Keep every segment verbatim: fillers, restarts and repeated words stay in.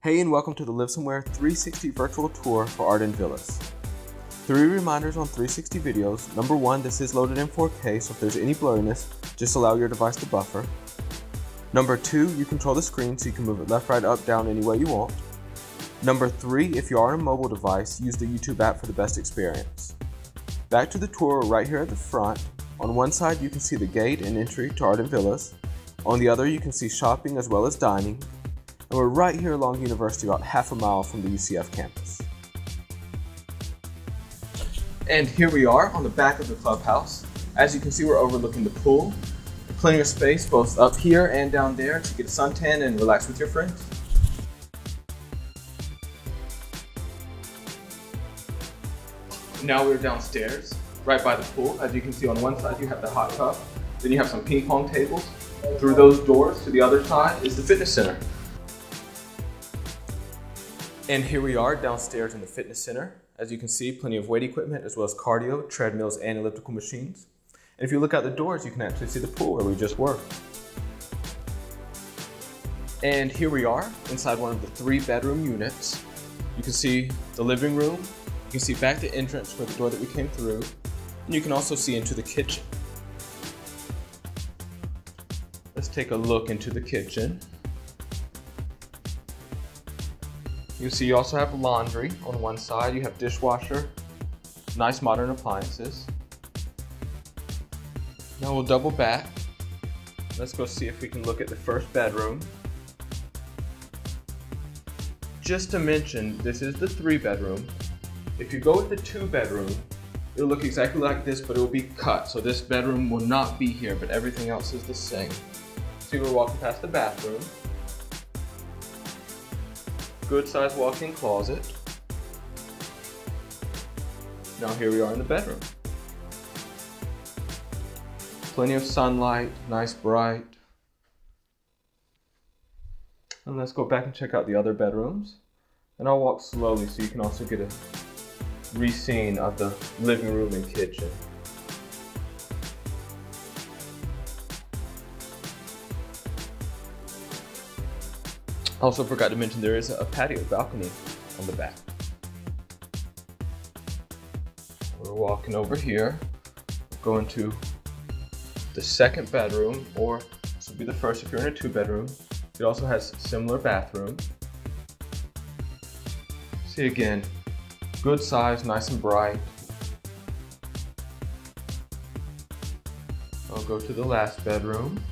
Hey and welcome to the LiveSomeWhere three sixty virtual tour for Arden Villas. Three reminders on three sixty videos. Number one, this is loaded in four K, so if there's any blurriness, just allow your device to buffer. Number two, you control the screen so you can move it left, right, up, down, any way you want. Number three, if you are on a mobile device, use the YouTube app for the best experience. Back to the tour right here at the front. On one side, you can see the gate and entry to Arden Villas. On the other, you can see shopping as well as dining. And we're right here along University, about half a mile from the U C F campus. And here we are on the back of the clubhouse. As you can see, we're overlooking the pool. Plenty of space both up here and down there to get a suntan and relax with your friends. Now we're downstairs, right by the pool. As you can see, on one side you have the hot tub, then you have some ping pong tables. Through those doors to the other side is the fitness center. And here we are downstairs in the fitness center. As you can see, plenty of weight equipment as well as cardio, treadmills, and elliptical machines. And if you look out the doors, you can actually see the pool where we just were. And here we are inside one of the three bedroom units. You can see the living room. You can see back the entrance for the door that we came through. And you can also see into the kitchen. Let's take a look into the kitchen. You see you also have laundry on one side, you have dishwasher, nice modern appliances. Now we'll double back. Let's go see if we can look at the first bedroom. Just to mention, this is the three bedroom. If you go with the two bedroom, it'll look exactly like this, but it will be cut. So this bedroom will not be here, but everything else is the same. See, we're walking past the bathroom. Good size walk-in closet. Now here we are in the bedroom. Plenty of sunlight, nice bright. And let's go back and check out the other bedrooms. And I'll walk slowly so you can also get a re-scene of the living room and kitchen. Also forgot to mention there is a patio balcony on the back. We're walking over here, going to the second bedroom, or this would be the first if you're in a two bedroom. It also has similar bathroom. See again, good size, nice and bright. I'll go to the last bedroom.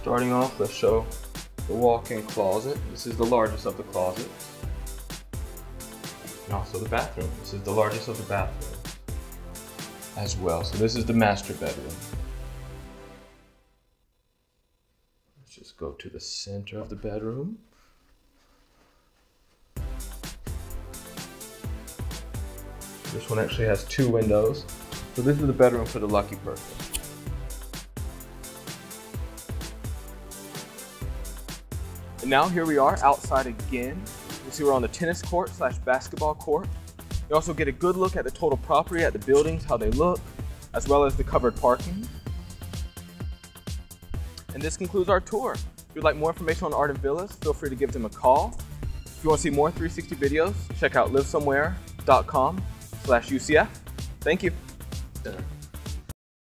Starting off, let's show the walk-in closet. This is the largest of the closets. And also the bathroom. This is the largest of the bathrooms as well. So this is the master bedroom. Let's just go to the center of the bedroom. This one actually has two windows. So this is the bedroom for the lucky person. Now here we are outside again. You see we're on the tennis court slash basketball court. You also get a good look at the total property, at the buildings, how they look, as well as the covered parking. And this concludes our tour. If you'd like more information on Arden Villas, feel free to give them a call. If you want to see more three sixty videos, check out livesomewhere dot com slash U C F. Thank you.